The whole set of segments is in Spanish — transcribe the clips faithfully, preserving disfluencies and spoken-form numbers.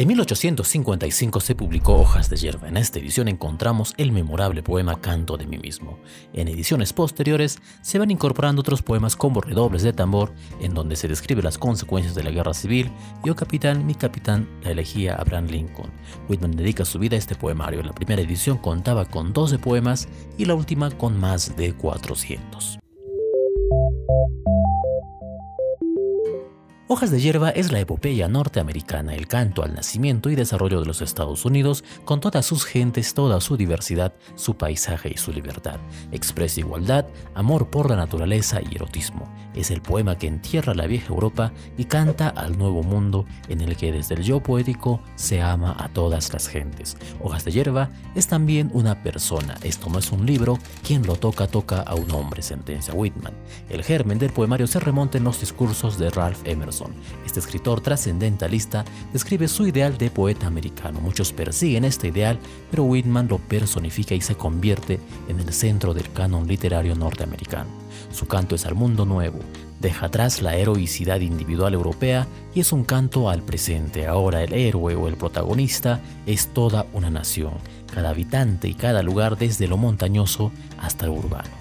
En mil ochocientos cincuenta y cinco se publicó Hojas de Hierba. En esta edición encontramos el memorable poema Canto de mí mismo. En ediciones posteriores se van incorporando otros poemas como Redobles de tambor, en donde se describe las consecuencias de la guerra civil, y Oh capitán, mi capitán, la elegía Abraham Lincoln. Whitman dedica su vida a este poemario. La primera edición contaba con doce poemas y la última con más de cuatrocientos. Hojas de Hierba es la epopeya norteamericana, el canto al nacimiento y desarrollo de los Estados Unidos, con todas sus gentes, toda su diversidad, su paisaje y su libertad. Expresa igualdad, amor por la naturaleza y erotismo. Es el poema que entierra la vieja Europa y canta al nuevo mundo en el que desde el yo poético se ama a todas las gentes. Hojas de Hierba es también una persona. Esto no es un libro, quien lo toca, toca a un hombre, sentencia Whitman. El germen del poemario se remonta en los discursos de Ralph Emerson. Este escritor trascendentalista describe su ideal de poeta americano. Muchos persiguen este ideal, pero Whitman lo personifica y se convierte en el centro del canon literario norteamericano. Su canto es al mundo nuevo, deja atrás la heroicidad individual europea y es un canto al presente. Ahora el héroe o el protagonista es toda una nación, cada habitante y cada lugar, desde lo montañoso hasta lo urbano.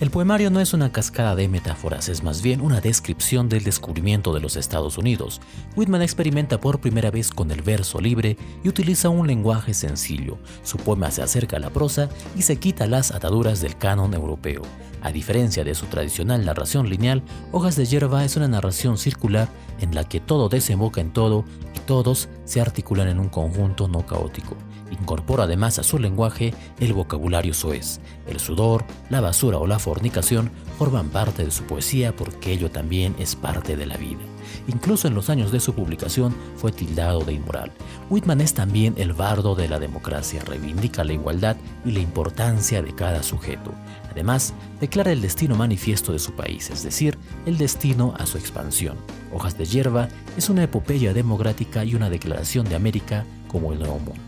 El poemario no es una cascada de metáforas, es más bien una descripción del descubrimiento de los Estados Unidos. Whitman experimenta por primera vez con el verso libre y utiliza un lenguaje sencillo. Su poema se acerca a la prosa y se quita las ataduras del canon europeo. A diferencia de su tradicional narración lineal, Hojas de Hierba es una narración circular en la que todo desemboca en todo y todos se articulan en un conjunto no caótico. Incorpora además a su lenguaje el vocabulario soez. El sudor, la basura o la fornicación forman parte de su poesía porque ello también es parte de la vida. Incluso en los años de su publicación fue tildado de inmoral. Whitman es también el bardo de la democracia, reivindica la igualdad y la importancia de cada sujeto. Además, declara el destino manifiesto de su país, es decir, el destino a su expansión. Hojas de Hierba es una epopeya democrática y una declaración de América como el nuevo mundo.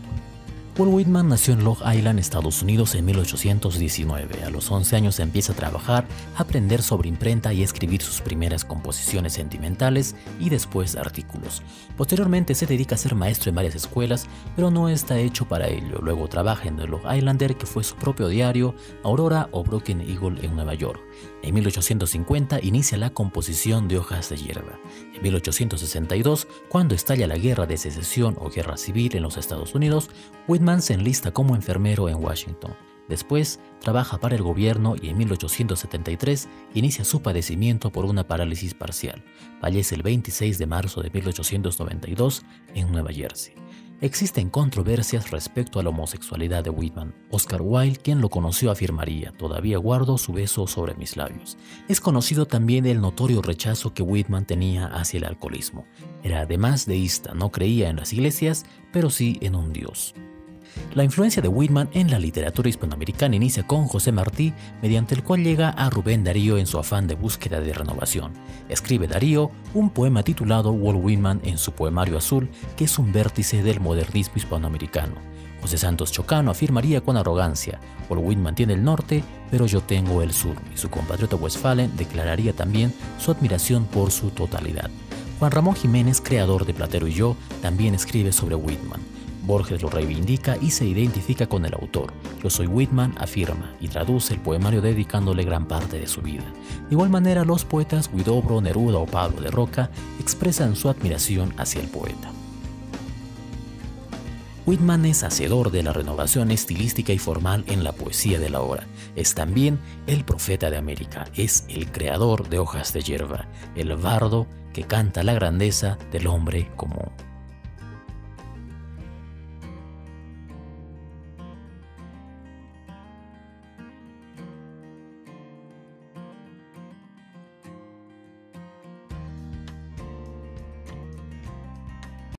Walt Whitman nació en Long Island, Estados Unidos, en mil ochocientos diecinueve. A los once años empieza a trabajar, a aprender sobre imprenta y escribir sus primeras composiciones sentimentales y después artículos. Posteriormente se dedica a ser maestro en varias escuelas, pero no está hecho para ello. Luego trabaja en The Long Islander, que fue su propio diario, Aurora o Broken Eagle en Nueva York. En mil ochocientos cincuenta inicia la composición de Hojas de Hierba. En mil ochocientos sesenta y dos, cuando estalla la Guerra de Secesión o Guerra Civil en los Estados Unidos, Whitman se enlista como enfermero en Washington. Después, trabaja para el gobierno y en mil ochocientos setenta y tres inicia su padecimiento por una parálisis parcial. Fallece el veintiséis de marzo de mil ochocientos noventa y dos en Nueva Jersey. Existen controversias respecto a la homosexualidad de Whitman. Oscar Wilde, quien lo conoció, afirmaría: todavía guardo su beso sobre mis labios. Es conocido también el notorio rechazo que Whitman tenía hacia el alcoholismo. Era además deísta, no creía en las iglesias, pero sí en un dios. La influencia de Whitman en la literatura hispanoamericana inicia con José Martí, mediante el cual llega a Rubén Darío en su afán de búsqueda de renovación. Escribe Darío un poema titulado Walt Whitman en su poemario azul, que es un vértice del modernismo hispanoamericano. José Santos Chocano afirmaría con arrogancia: Walt Whitman tiene el norte, pero yo tengo el sur. Y su compatriota Westphalen declararía también su admiración por su totalidad. Juan Ramón Jiménez, creador de Platero y yo, también escribe sobre Whitman. Borges lo reivindica y se identifica con el autor. Yo soy Whitman, afirma, y traduce el poemario dedicándole gran parte de su vida. De igual manera, los poetas Guidobro, Neruda o Pablo de Roca expresan su admiración hacia el poeta. Whitman es hacedor de la renovación estilística y formal en la poesía de la obra. Es también el profeta de América, es el creador de Hojas de Hierba, el bardo que canta la grandeza del hombre común.